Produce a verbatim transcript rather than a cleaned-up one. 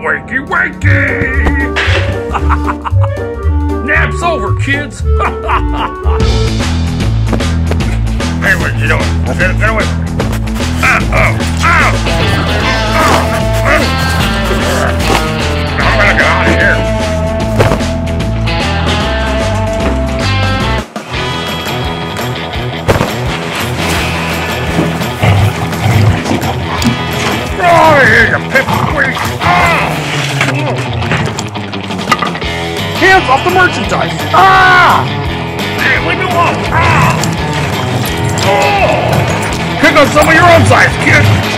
Wakey, wakey! Nap's over, kids! Hey, what are you doing? Get, get away from me! Uh, oh, oh, oh, oh. I'm gonna get out of here! Oh, here's a pipsqueak! Oh. Hands off the merchandise! Ah! Hey, leave me alone! Ah! Oh! Pick up some of your own size, kid!